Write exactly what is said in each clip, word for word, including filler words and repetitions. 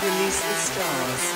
Release the stars.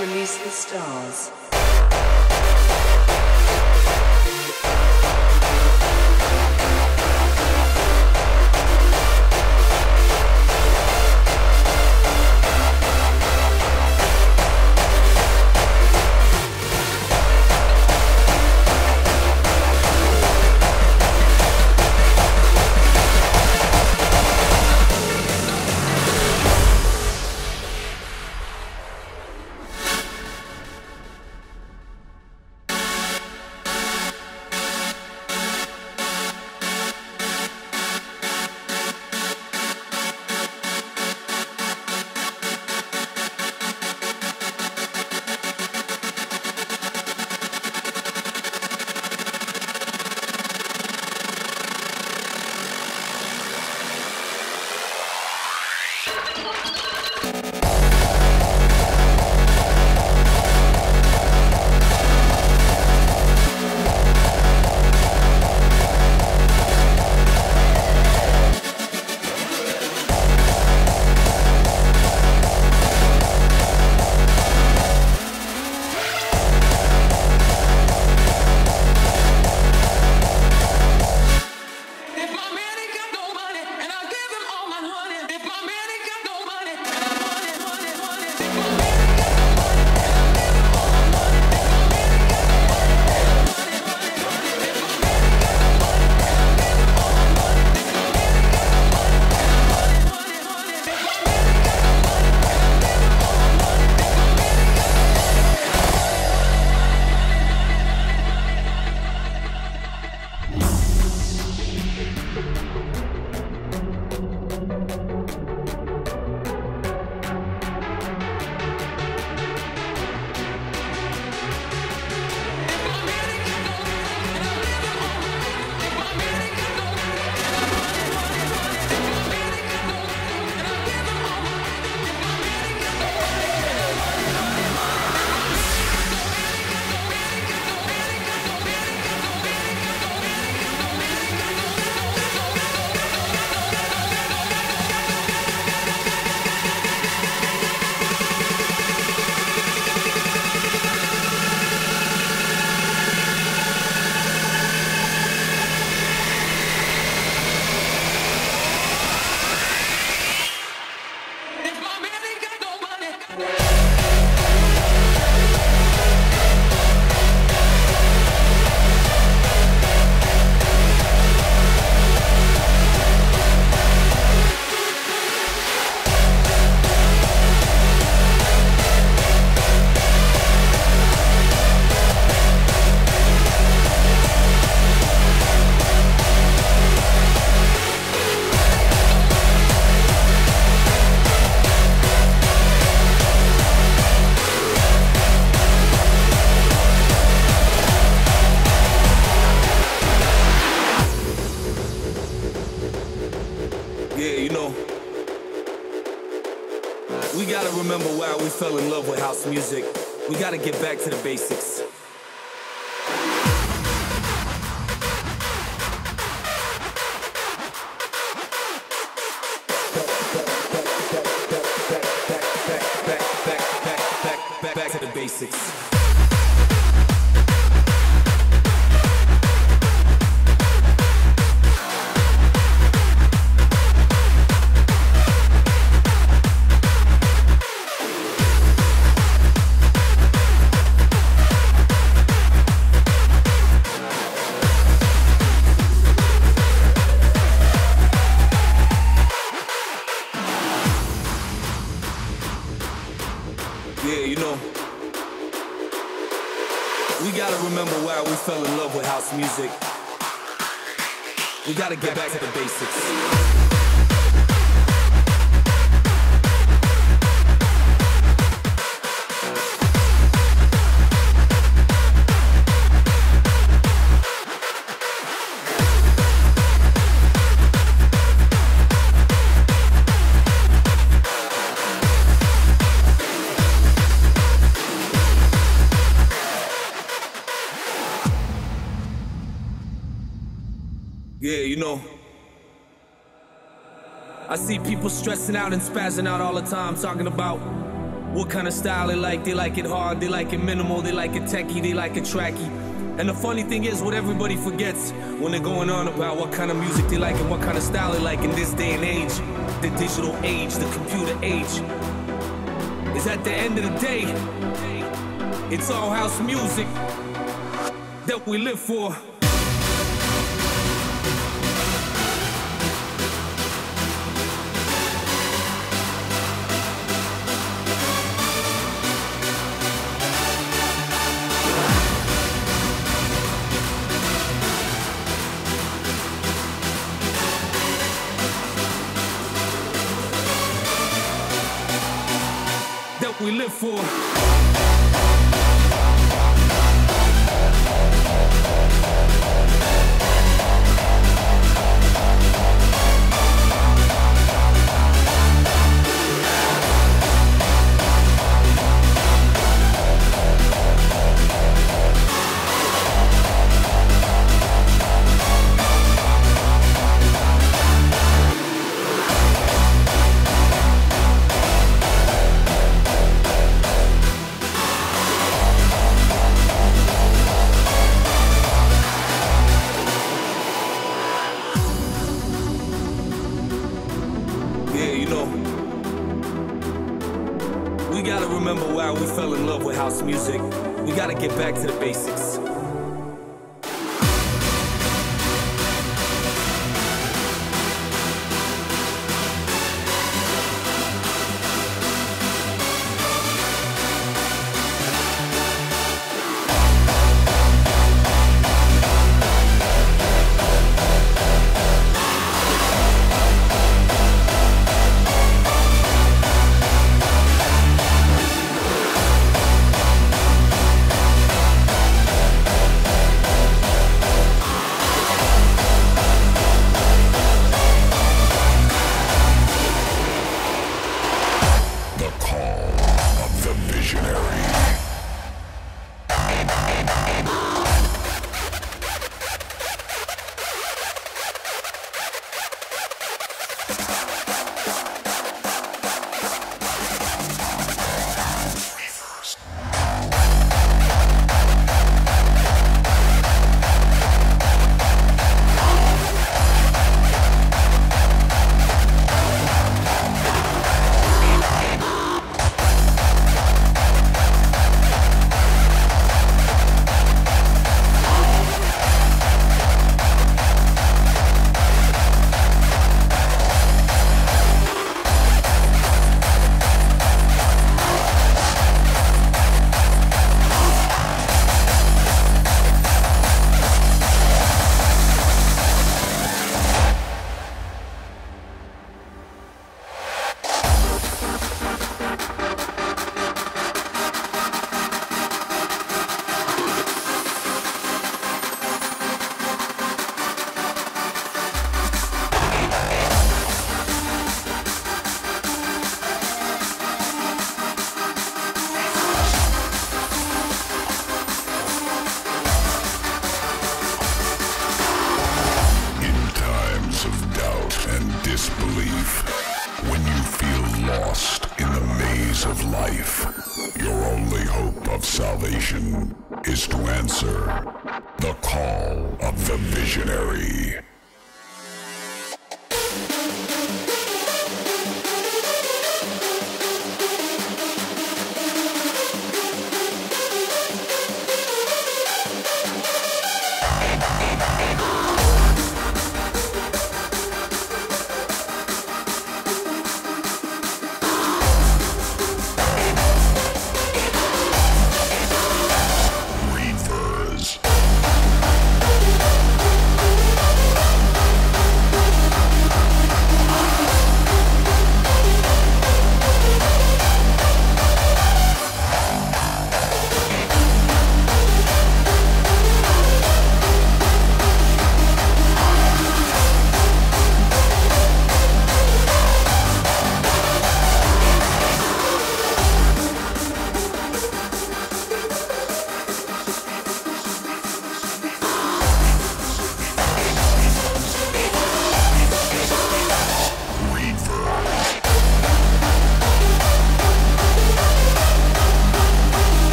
Release the stars. Yeah, you know, we gotta remember why we fell in love with house music. We gotta get back to the basics. Back, back, back, back, back, back, back, back to the basics. Yeah, you know, we gotta remember why we fell in love with house music. We gotta get back to the basics. Yeah, you know, I see people stressing out and spazzing out all the time, talking about what kind of style they like. They like it hard, they like it minimal, they like it techie, they like it tracky. And the funny thing is, what everybody forgets when they're going on about what kind of music they like and what kind of style they like in this day and age, the digital age, the computer age, is at the end of the day, it's all house music that we live for. We live for. We gotta remember why we fell in love with house music. We gotta get back to the basics. When you feel lost in the maze of life, your only hope of salvation is to answer the call of the visionary.